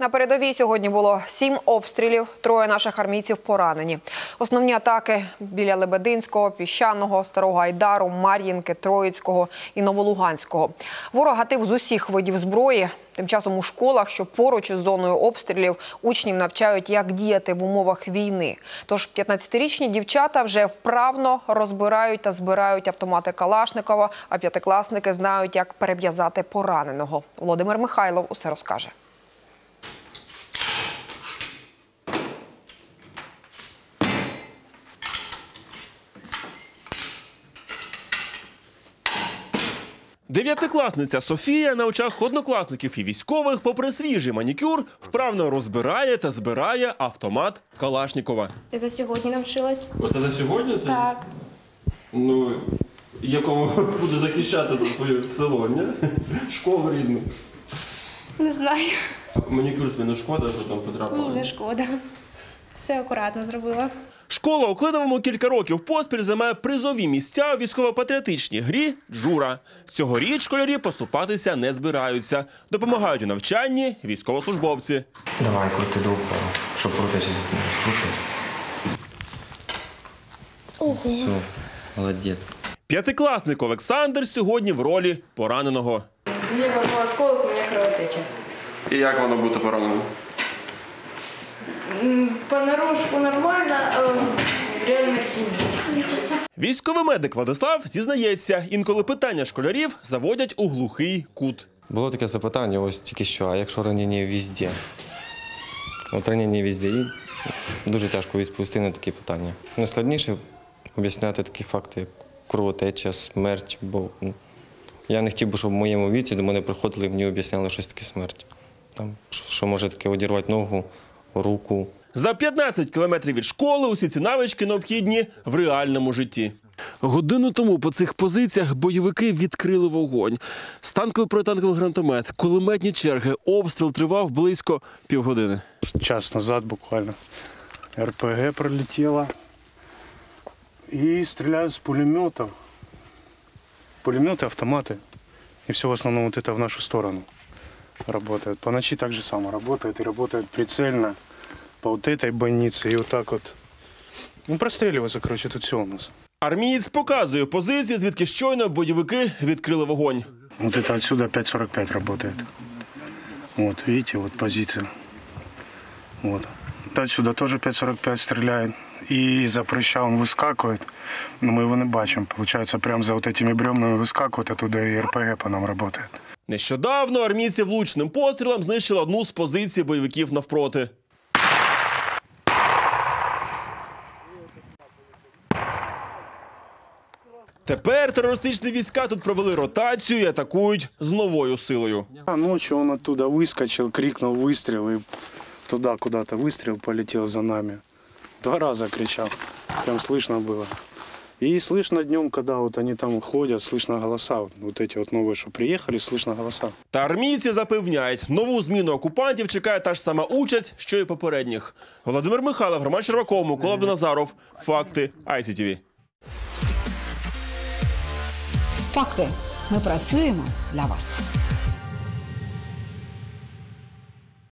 На передовій сьогодні було 7 обстрілів, 3 наших армійців поранені. Основні атаки біля Лебединського, Піщаного, Старого Айдару, Мар'їнки, Троїцького і Новолуганського. Ворог гатив з усіх видів зброї. Тим часом у школах, що поруч із зоною обстрілів, учнів навчають, як діяти в умовах війни. Тож 15-річні дівчата вже вправно розбирають та збирають автомати Калашникова, а п'ятикласники знають, як перев'язати пораненого. Володимир Михайлов усе розкаже. Дев'ятикласниця Софія на очах однокласників і військових, попри свіжий манікюр, вправно розбирає та збирає автомат Калашникова. Ти за сьогодні навчилась? Оце за сьогодні? Так. Ну, якому буде захищати своє село, ні? Школу рідну. Не знаю. Манікюр собі не шкода, що там потрапило? Ні, не шкода. Все акуратно зробила. Школа у Клиновому кілька років поспіль займає призові місця у військово-патріотичній грі «Джура». Цьогоріч школярі поступатися не збираються. Допомагають у навчанні військовослужбовці. Давай, крути дупу, щоб крутитися. Все, молодець. П'ятикласник Олександр сьогодні в ролі пораненого. Мені вийшов осколок, у мене кров тече. І як воно бути пораненим? Понарошку нормально, а в реальності ні. Військовий медик Владислав зізнається, інколи питання школярів заводять у глухий кут. Було таке запитання, ось тільки що, а якщо ранення везде? От ранення везде, і дуже тяжко відповісти на такі питання. Найскладніше об'ясняти такі факти, як кровотеча, смерть, бо я не хотів би, щоб в моєму віці до мене приходили і мені об'ясняли щось таке смерть. Там, що може таке одірвати ногу, руку. За 15 кілометрів від школи усі ці навички необхідні в реальному житті. Годину тому по цих позиціях бойовики відкрили вогонь. З танковий протитанковий гранатомет, кулеметні черги, обстріл тривав близько півгодини. Час назад буквально РПГ пролетіло і стріляють з пулеметів. Пулемети, автомати. І все в основному це в нашу сторону. Работают. По ночи так же само работают. И работают прицельно по вот этой больнице. И вот так вот. Ну, простреливаются, короче, тут все у нас. Армієць показує позиції, звідки щойно бойовики відкрили вогонь. Вот это отсюда 5.45 работает. Вот, видите, вот позиция. Вот. Отсюда тоже 5.45 стреляет. И за прыща он выскакивает. Но мы его не бачим. Получается, прям за вот этими бревнами выскакивает. Оттуда и РПГ по нам работает. Нещодавно армійці влучним пострілом знищили одну з позицій бойовиків навпроти. Тепер терористичні війська тут провели ротацію і атакують з новою силою. Ночі він оттуда вискочив, крикнув вистріл і туди кудись вистріл полетів за нами. 2 рази кричав, прям слышно було. И слышно днем, когда вот они там ходят, слышно голоса. Вот эти вот новые, что приехали, слышно голоса. Та армійці запевняють, нову зміну окупантів чекає та ж сама участь, що і попередніх. Володимир Михайлов, Роман Черваков, Микола Беназаров. Факти ICTV. Факти. Ми працюємо для вас.